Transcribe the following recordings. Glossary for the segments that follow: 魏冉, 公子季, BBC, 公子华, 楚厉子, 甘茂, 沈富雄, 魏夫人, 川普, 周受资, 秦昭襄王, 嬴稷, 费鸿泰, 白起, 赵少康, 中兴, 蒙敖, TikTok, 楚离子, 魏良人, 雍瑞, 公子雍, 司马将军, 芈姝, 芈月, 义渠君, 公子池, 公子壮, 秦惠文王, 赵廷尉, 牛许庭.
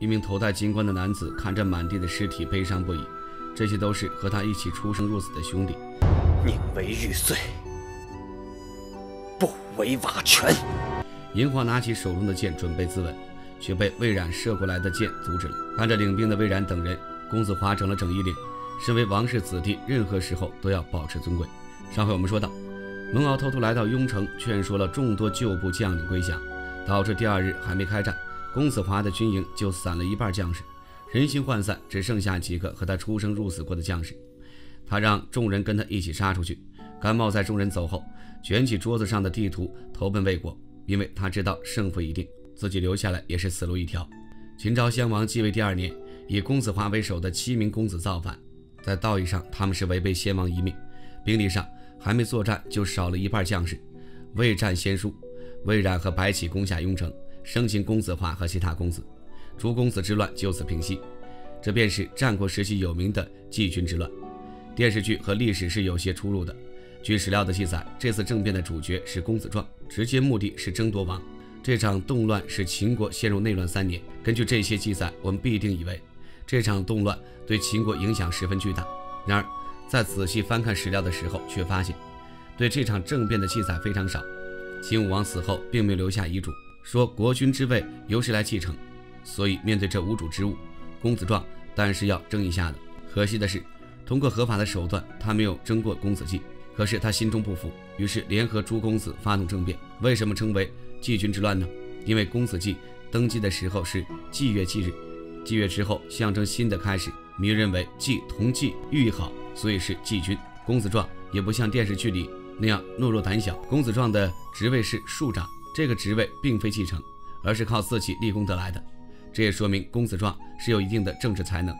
一名头戴金冠的男子看着满地的尸体，悲伤不已。这些都是和他一起出生入死的兄弟。宁为玉碎，不为瓦全。银华拿起手中的剑准备自刎，却被魏冉射过来的剑阻止了。看着领兵的魏冉等人，公子华整了整衣领。身为王氏子弟，任何时候都要保持尊贵。上回我们说到，蒙敖偷偷来到雍城，劝说了众多旧部将领归降，导致第二日还没开战。 公子华的军营就散了一半将士，人心涣散，只剩下几个和他出生入死过的将士。他让众人跟他一起杀出去。甘茂在众人走后，卷起桌子上的地图，投奔魏国，因为他知道胜负已定，自己留下来也是死路一条。秦昭襄王继位第二年，以公子华为首的7名公子造反，在道义上他们是违背先王遗命，兵力上还没作战就少了一半将士，魏战先输。魏冉和白起攻下雍城。 生擒公子华和其他公子，诸公子之乱就此平息，这便是战国时期有名的季军之乱。电视剧和历史是有些出入的。据史料的记载，这次政变的主角是公子壮，直接目的是争夺王。这场动乱使秦国陷入内乱3年。根据这些记载，我们必定以为这场动乱对秦国影响十分巨大。然而，在仔细翻看史料的时候，却发现对这场政变的记载非常少。秦武王死后，并没有留下遗嘱。 说国君之位由谁来继承，所以面对这无主之物，公子壮当然是要争一下的。可惜的是，通过合法的手段，他没有争过公子季。可是他心中不服，于是联合诸公子发动政变。为什么称为季军之乱呢？因为公子季登基的时候是季月忌日，季月之后象征新的开始。民认为季同季寓意好，所以是季军。公子壮也不像电视剧里那样懦弱胆小，公子壮的职位是庶长。 这个职位并非继承，而是靠自己立功得来的。这也说明公子壮是有一定的政治才能，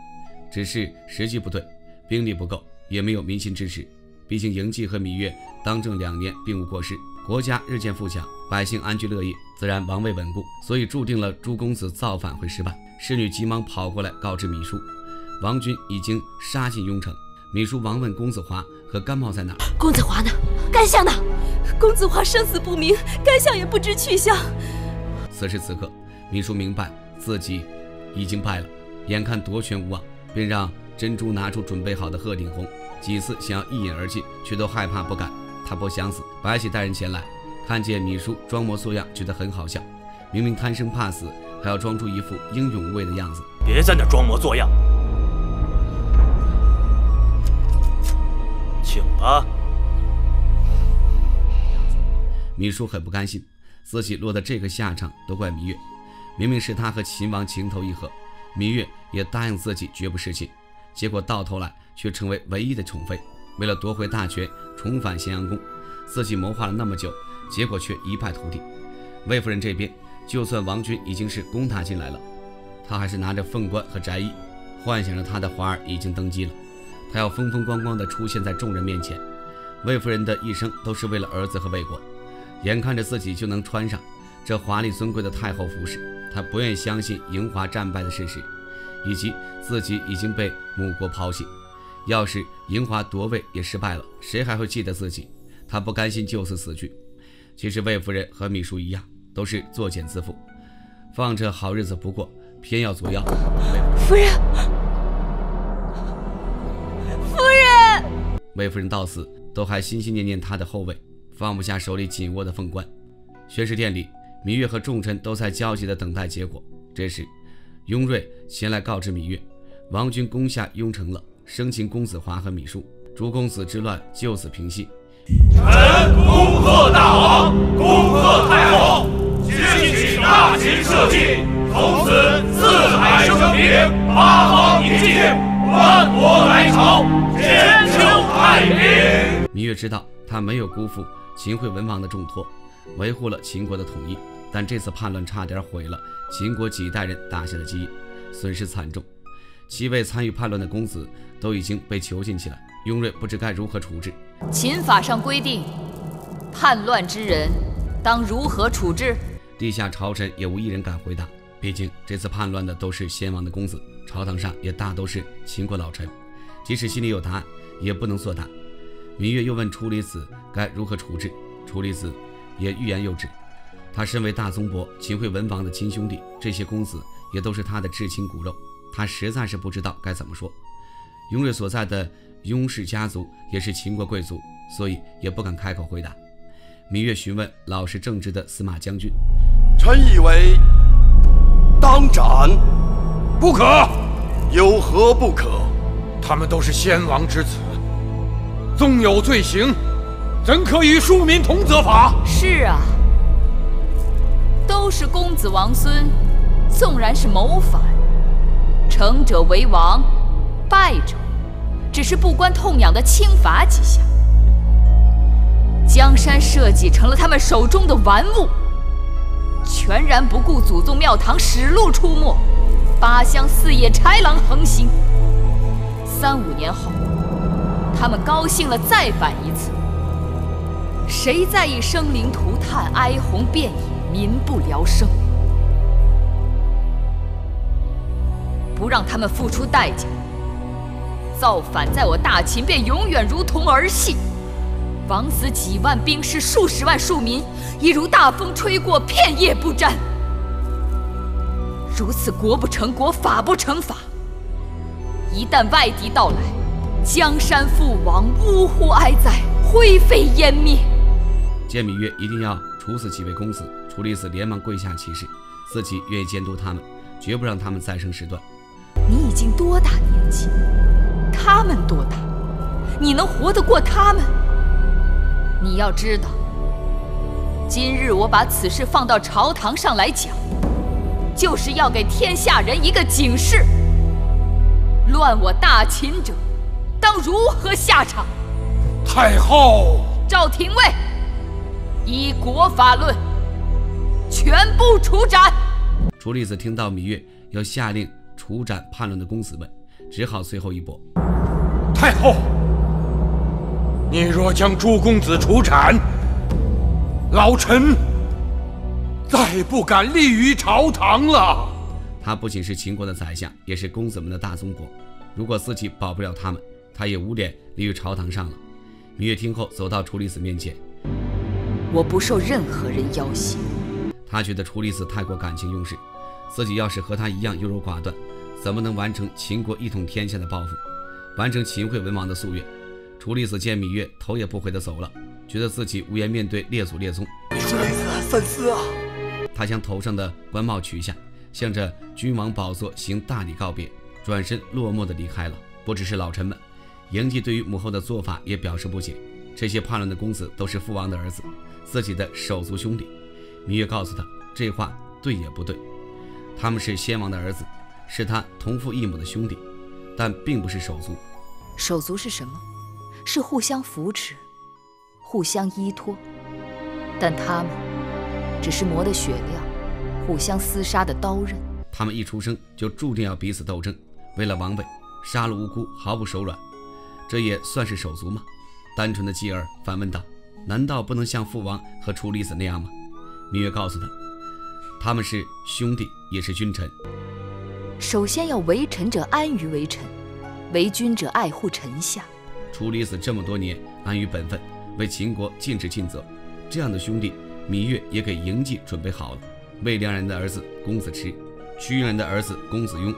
只是时机不对，兵力不够，也没有民心支持。毕竟嬴稷和芈月当政2年并无过失，国家日渐富强，百姓安居乐业，自然王位稳固，所以注定了诸公子造反会失败。侍女急忙跑过来告知芈姝，王军已经杀进雍城。芈姝忙问公子华和甘茂在哪儿？公子华呢？甘相呢？ 公子华生死不明，甘相也不知去向。此时此刻，芈姝明白自己已经败了，眼看夺权无望，便让珍珠拿出准备好的鹤顶红，几次想要一饮而尽，却都害怕不敢。她不想死。白起带人前来，看见芈姝装模作样，觉得很好笑。明明贪生怕死，还要装出一副英勇无畏的样子。别在那装模作样，请吧。 芈姝很不甘心，自己落得这个下场都怪芈月，明明是他和秦王情投意合，芈月也答应自己绝不侍寝，结果到头来却成为唯一的宠妃。为了夺回大权，重返咸阳宫，自己谋划了那么久，结果却一败涂地。魏夫人这边，就算王军已经是攻她进来了，她还是拿着凤冠和翟衣，幻想着她的华儿已经登基了，她要风风光光地出现在众人面前。魏夫人的一生都是为了儿子和魏国。 眼看着自己就能穿上这华丽尊贵的太后服饰，她不愿相信嬴华战败的事实，以及自己已经被母国抛弃。要是嬴华夺位也失败了，谁还会记得自己？她不甘心就此死去。其实魏夫人和芈姝一样，都是作茧自缚，放着好日子不过，偏要作妖。夫人，夫人，魏夫人到死都还心心念念她的后位。 放不下手里紧握的凤冠。宣誓殿里，芈月和众臣都在焦急地等待结果。这时，雍瑞前来告知芈月，王军攻下雍城了，生擒公子华和芈姝，诸公子之乱就此平息。臣恭贺大王，恭贺太后，敬请大秦社稷，从此四海升平，八方宁静，万国来朝，千秋太平。芈月知道，她没有辜负 秦惠文王的重托，维护了秦国的统一，但这次叛乱差点毁了秦国几代人打下的基业，损失惨重。7位参与叛乱的公子都已经被囚禁起来，雍瑞不知该如何处置。秦法上规定，叛乱之人当如何处置？地下朝臣也无一人敢回答，毕竟这次叛乱的都是先王的公子，朝堂上也大都是秦国老臣，即使心里有答案，也不能作答。 芈月又问楚离子该如何处置，楚离子也欲言又止。他身为大宗伯秦惠文王的亲兄弟，这些公子也都是他的至亲骨肉，他实在是不知道该怎么说。雍瑞所在的雍氏家族也是秦国贵族，所以也不敢开口回答。芈月询问老实正直的司马将军：“臣以为，当斩，不可。有何不可？他们都是先王之子，纵有罪行，怎可与庶民同责罚？”是啊，都是公子王孙，纵然是谋反，成者为王，败者只是不关痛痒的轻罚几下。江山社稷成了他们手中的玩物，全然不顾祖宗庙堂史录出没，八乡四野豺狼横行。3、5年后，他们高兴了再反一次，谁在意生灵涂炭，哀鸿遍野，民不聊生？不让他们付出代价，造反在我大秦便永远如同儿戏。枉死几万兵士，数十万庶民，一如大风吹过，片叶不沾。如此国不成国，法不成法。一旦外敌到来，江山覆亡，呜呼哀哉，灰飞烟灭。见芈月一定要处死几位公子，楚厉子连忙跪下起誓，自己愿意监督他们，绝不让他们再生事端。你已经多大年纪？他们多大？你能活得过他们？你要知道，今日我把此事放到朝堂上来讲，就是要给天下人一个警示：乱我大秦者，当如何下场？太后，赵廷尉，依国法论，全部处斩。楚厉子听到芈月要下令处斩叛乱的公子们，只好随后一搏。太后，你若将朱公子处斩，老臣再不敢立于朝堂了。他不仅是秦国的宰相，也是公子们的大宗伯。如果自己保不了他们，他也无脸立于朝堂上了。芈月听后走到楚厉子面前：“我不受任何人要挟。”他觉得楚厉子太过感情用事，自己要是和他一样优柔寡断，怎么能完成秦国一统天下的抱负，完成秦惠文王的夙愿？楚厉子见芈月头也不回地走了，觉得自己无颜面对列祖列宗。楚厉子，三思啊！他将头上的官帽取下，向着君王宝座行大礼告别，转身落寞地离开了。不只是老臣们，嬴稷对于母后的做法也表示不解。这些叛乱的公子都是父王的儿子，自己的手足兄弟。芈月告诉他，这话对也不对，他们是先王的儿子，是他同父异母的兄弟，但并不是手足。手足是什么？是互相扶持，互相依托，但他们只是磨得雪亮，互相厮杀的刀刃。他们一出生就注定要彼此斗争，为了王位杀戮无辜，毫不手软，这也算是手足吗？单纯的继儿反问道：“难道不能像父王和楚厉子那样吗？”芈月告诉他，他们是兄弟，也是君臣。首先要为臣者安于为臣，为君者爱护臣下。楚厉子这么多年安于本分，为秦国尽职尽责，这样的兄弟，芈月也给嬴稷准备好了。魏良人的儿子公子池，屈人的儿子公子雍，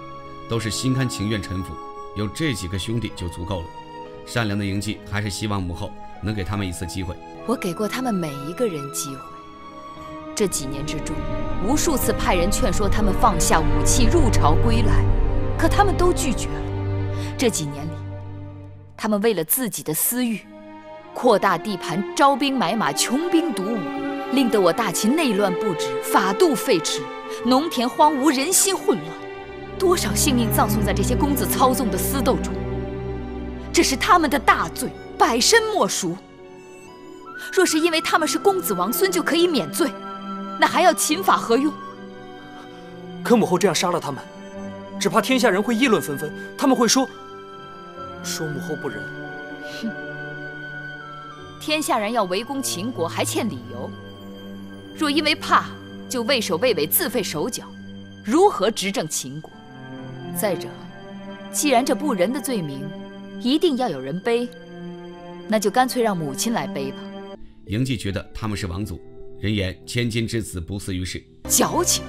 都是心甘情愿臣服。有这几个兄弟就足够了。善良的嬴稷还是希望母后能给他们一次机会。我给过他们每一个人机会，这几年之中，无数次派人劝说他们放下武器入朝归来，可他们都拒绝了。这几年里，他们为了自己的私欲，扩大地盘，招兵买马，穷兵黩武，令得我大秦内乱不止，法度废弛，农田荒芜，人心混乱，多少性命葬送在这些公子操纵的私斗中。这是他们的大罪，百身莫赎。若是因为他们是公子王孙就可以免罪，那还要秦法何用？可母后这样杀了他们，只怕天下人会议论纷纷，他们会说母后不仁。哼！天下人要围攻秦国还欠理由，若因为怕就畏首畏尾，自废手脚，如何执政秦国？再者，既然这不仁的罪名一定要有人背，那就干脆让母亲来背吧。嬴稷觉得他们是王族，人言千金之子不似于世，矫情。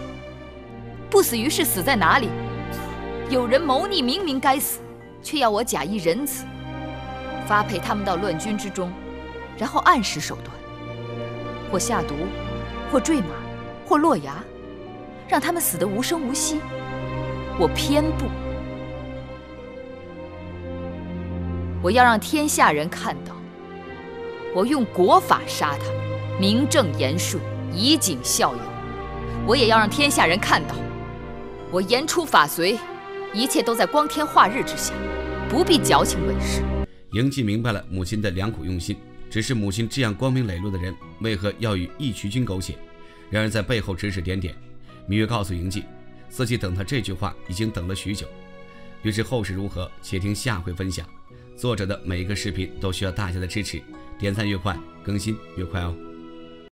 不死于是死在哪里？有人谋逆，明明该死，却要我假意仁慈，发配他们到乱军之中，然后暗使手段，或下毒，或坠马，或落崖，让他们死得无声无息。我偏不，我要让天下人看到，我用国法杀他们，名正言顺，以儆效尤。我也要让天下人看到，我言出法随，一切都在光天化日之下，不必矫情伪饰。嬴稷明白了母亲的良苦用心，只是母亲这样光明磊落的人，为何要与义渠君苟且？然而在背后指指点点。芈月告诉嬴稷，自己等他这句话已经等了许久。于是后事如何，且听下回分享。作者的每一个视频都需要大家的支持，点赞越快，更新越快哦。